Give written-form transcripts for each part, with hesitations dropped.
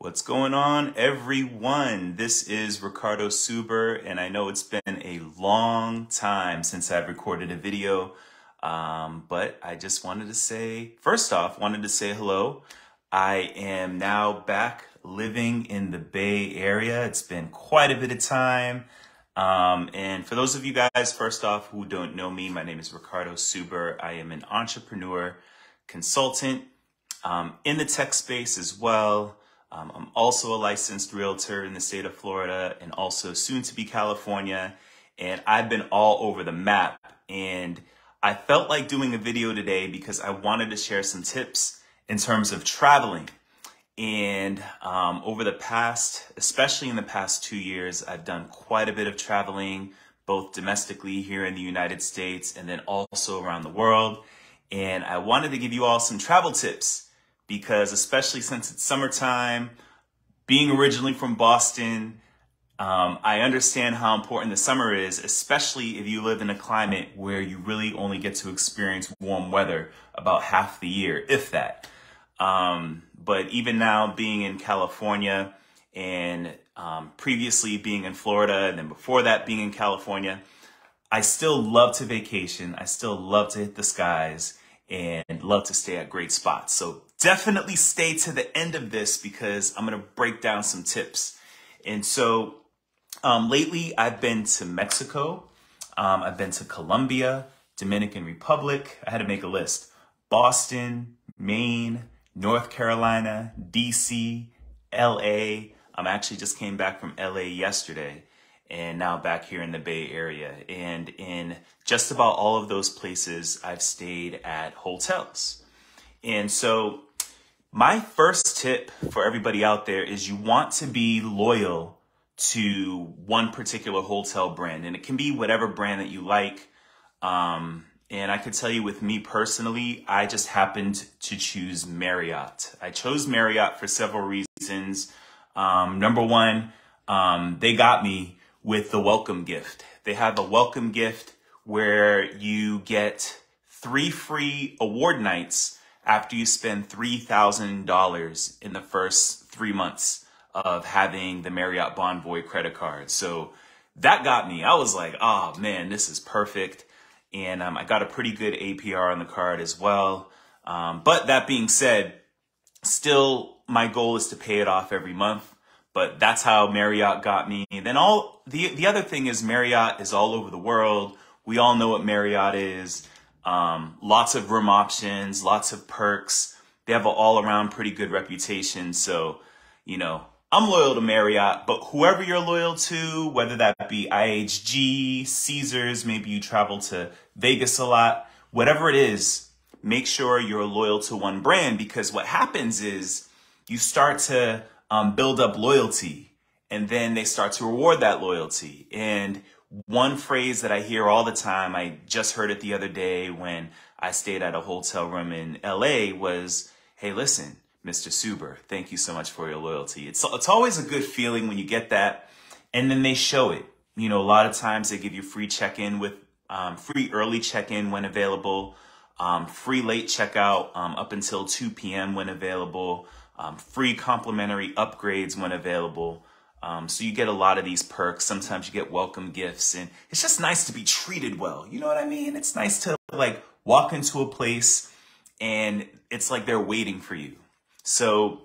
What's going on, everyone? This is Ricardo Suber, and I know it's been a long time since I've recorded a video, but I just wanted to say, first off, hello. I am now back living in the Bay Area. It's been quite a bit of time. And for those of you guys, first off, who don't know me, my name is Ricardo Suber. I am an entrepreneur, consultant, in the tech space as well. I'm also a licensed realtor in the state of Florida and also soon to be California. And I've been all over the map. And I felt like doing a video today because I wanted to share some tips in terms of traveling. And over the past, especially in the past 2 years, I've done quite a bit of traveling, both domestically here in the United States and then also around the world. And I wanted to give you all some travel tips, because especially since it's summertime, being originally from Boston, I understand how important the summer is, especially if you live in a climate where you really only get to experience warm weather about half the year, if that. But even now being in California and previously being in Florida, and then before that being in California, I still love to vacation. I still love to hit the skies and love to stay at great spots. So definitely stay to the end of this because I'm going to break down some tips. And so lately I've been to Mexico. I've been to Colombia, Dominican Republic. I had to make a list. Boston, Maine, North Carolina, DC, LA. I actually just came back from LA yesterday and now back here in the Bay Area. And in just about all of those places, I've stayed at hotels. And so my first tip for everybody out there is you want to be loyal to one particular hotel brand, and it can be whatever brand that you like. And I could tell you with me personally, I just happened to choose Marriott. I chose Marriott for several reasons. Number one, they got me with the welcome gift. They have a welcome gift where you get 3 free award nights after you spend $3,000 in the first 3 months of having the Marriott Bonvoy credit card. So that got me. I was like, oh man, this is perfect. And I got a pretty good APR on the card as well. But that being said, still my goal is to pay it off every month, but that's how Marriott got me. And then all the other thing is Marriott is all over the world. We all know what Marriott is. Lots of room options, lots of perks. They have an all around pretty good reputation. So, you know, I'm loyal to Marriott, but whoever you're loyal to, whether that be IHG, Caesars, maybe you travel to Vegas a lot, whatever it is, make sure you're loyal to one brand, because what happens is you start to build up loyalty, and then they start to reward that loyalty. And one phrase that I hear all the time, I just heard it the other day when I stayed at a hotel room in LA, was, hey, listen, Mr. Suber, thank you so much for your loyalty. It's always a good feeling when you get that. And then they show it. You know, a lot of times they give you free check-in with free early check-in when available, free late checkout up until 2 p.m. when available, free complimentary upgrades when available. So you get a lot of these perks. Sometimes you get welcome gifts, and it's just nice to be treated well. You know what I mean? It's nice to like walk into a place and it's like they're waiting for you. So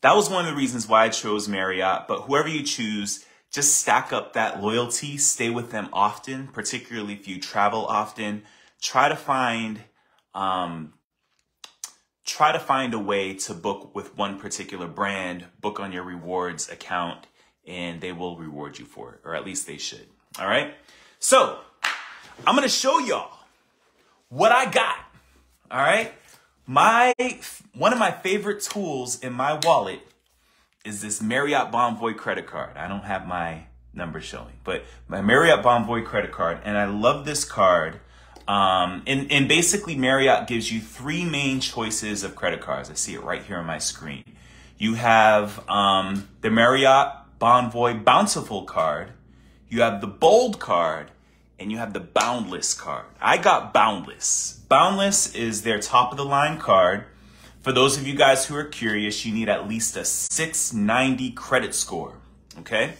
that was one of the reasons why I chose Marriott, but whoever you choose, just stack up that loyalty, stay with them often, particularly if you travel often. Try to find a way to book with one particular brand, book on your rewards account, and they will reward you for it, or at least they should. All right. So I'm going to show y'all what I got. All right. One of my favorite tools in my wallet is this Marriott Bonvoy credit card. I don't have my number showing, but my Marriott Bonvoy credit card. And I love this card. And basically Marriott gives you 3 main choices of credit cards. I see it right here on my screen. You have the Marriott Bonvoy Bountiful card, you have the Bold card, and you have the Boundless card. I got Boundless. Boundless is their top of the line card. For those of you guys who are curious, you need at least a 690 credit score, okay?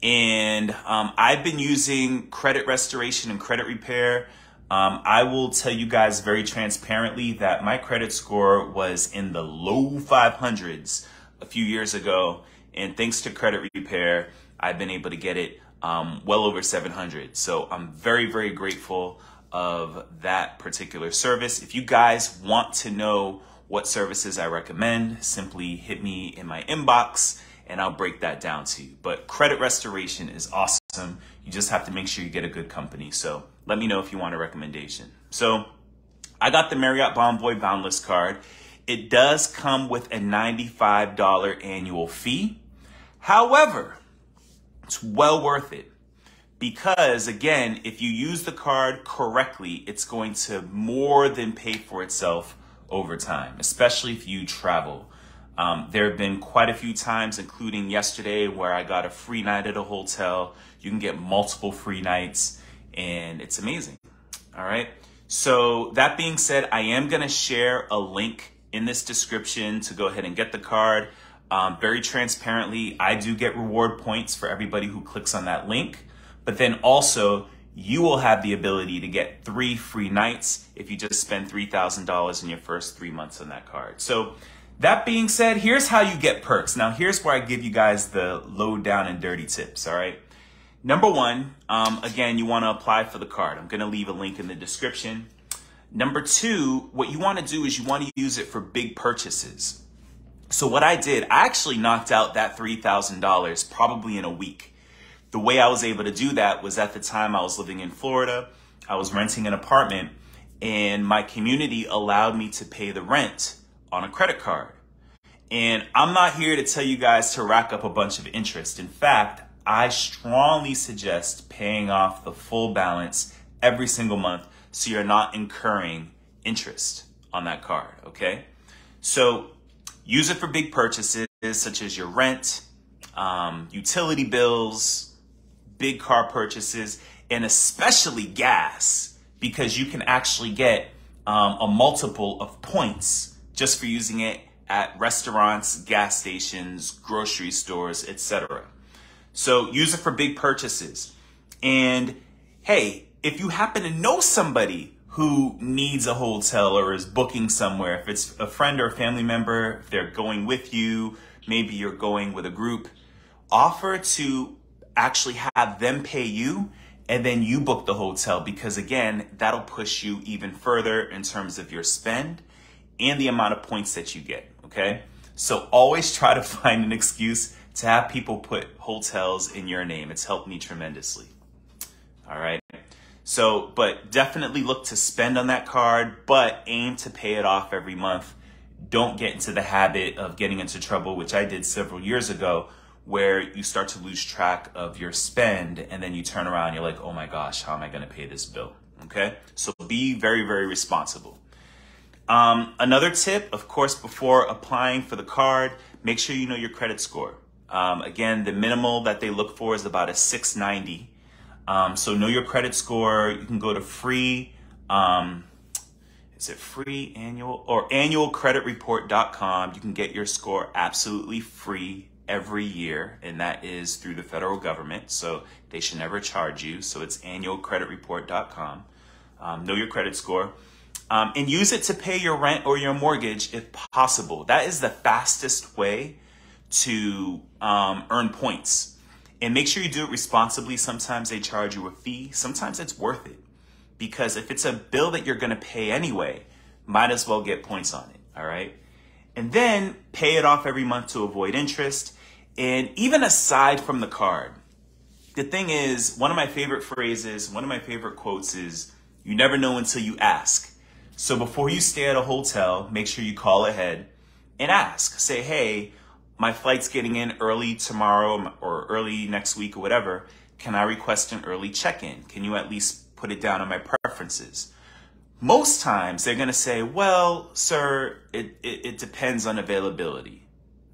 And I've been using credit restoration and credit repair. I will tell you guys very transparently that my credit score was in the low 500s a few years ago. And thanks to credit repair, I've been able to get it well over 700. So I'm very, very grateful of that particular service. If you guys want to know what services I recommend, simply hit me in my inbox and I'll break that down to you. But credit restoration is awesome. You just have to make sure you get a good company. So let me know if you want a recommendation. So I got the Marriott Bonvoy Boundless card. It does come with a $95 annual fee. However, it's well worth it because, again, if you use the card correctly, it's going to more than pay for itself over time, especially if you travel. There have been quite a few times, including yesterday, where I got a free night at a hotel. You can get multiple free nights, and it's amazing. All right. So that being said, I am going to share a link in this description to go ahead and get the card. Very transparently, I do get reward points for everybody who clicks on that link. But then also, you will have the ability to get 3 free nights if you just spend $3,000 in your first 3 months on that card. So that being said, here's how you get perks. Now, here's where I give you guys the low down and dirty tips, all right? Number one, again, you want to apply for the card. I'm going to leave a link in the description. Number two, what you want to do is you want to use it for big purchases. So what I did, I actually knocked out that $3,000 probably in a week. The way I was able to do that was at the time I was living in Florida. I was renting an apartment and my community allowed me to pay the rent on a credit card. And I'm not here to tell you guys to rack up a bunch of interest. In fact, I strongly suggest paying off the full balance every single month so you're not incurring interest on that card, okay? So use it for big purchases such as your rent, utility bills, big car purchases, and especially gas, because you can actually get a multiple of points just for using it at restaurants, gas stations, grocery stores, etc. So use it for big purchases. And hey, if you happen to know somebody who needs a hotel or is booking somewhere, if it's a friend or a family member, if they're going with you, maybe you're going with a group, offer to actually have them pay you and then you book the hotel, because again, that'll push you even further in terms of your spend and the amount of points that you get, okay? So always try to find an excuse to have people put hotels in your name. It's helped me tremendously, all right? So, but definitely look to spend on that card, but aim to pay it off every month. Don't get into the habit of getting into trouble, which I did several years ago, where you start to lose track of your spend and then you turn around and you're like, oh my gosh, how am I gonna pay this bill, okay? So be very, very responsible. Another tip, of course, before applying for the card, make sure you know your credit score. Again, the minimal that they look for is about a 690. So know your credit score. You can go to free, is it free annual or annualcreditreport.com. You can get your score absolutely free every year, and that is through the federal government. So they should never charge you. So it's annualcreditreport.com. Know your credit score. And use it to pay your rent or your mortgage if possible. That is the fastest way to earn points. And make sure you do it responsibly. Sometimes they charge you a fee. Sometimes it's worth it, because if it's a bill that you're going to pay anyway, might as well get points on it, all right? And then pay it off every month to avoid interest. And even aside from the card, the thing is, one of my favorite phrases, one of my favorite quotes is, you never know until you ask. So before you stay at a hotel, make sure you call ahead and ask. Say, hey, my flight's getting in early tomorrow or early next week or whatever. Can I request an early check-in? Can you at least put it down on my preferences? Most times they're gonna say, well, sir, it depends on availability,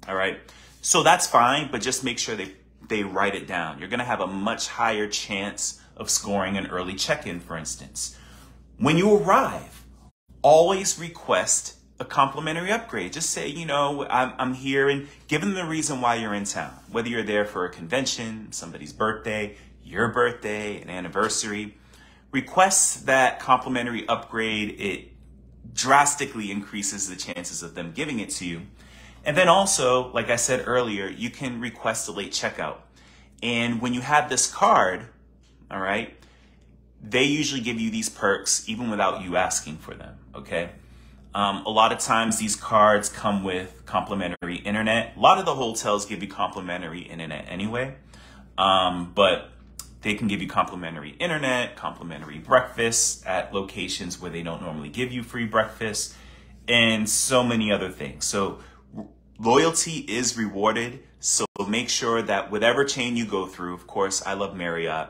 all right? So that's fine, but just make sure they write it down. You're gonna have a much higher chance of scoring an early check-in, for instance. When you arrive, always request a complimentary upgrade. Just say, you know, I'm here, and give them the reason why you're in town. Whether you're there for a convention, somebody's birthday, your birthday, an anniversary, request that complimentary upgrade. It drastically increases the chances of them giving it to you. And then also, like I said earlier, you can request a late checkout. And when you have this card, all right, they usually give you these perks even without you asking for them, okay? A lot of times these cards come with complimentary internet. A lot of the hotels give you complimentary internet anyway, but they can give you complimentary internet, complimentary breakfasts at locations where they don't normally give you free breakfast, and so many other things. So loyalty is rewarded. So make sure that whatever chain you go through, of course, I love Marriott,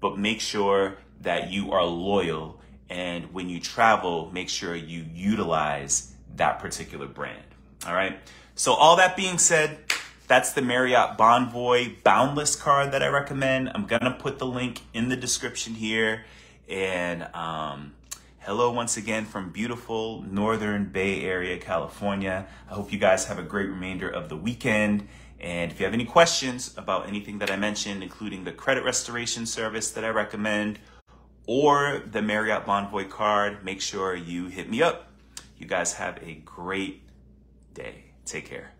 but make sure that you are loyal. And when you travel, make sure you utilize that particular brand. All right. So all that being said, that's the Marriott Bonvoy Boundless card that I recommend. I'm going to put the link in the description here. And hello once again from beautiful Northern Bay Area, California. I hope you guys have a great remainder of the weekend. And if you have any questions about anything that I mentioned, including the credit restoration service that I recommend, or the Marriott Bonvoy card, make sure you hit me up. You guys have a great day. Take care.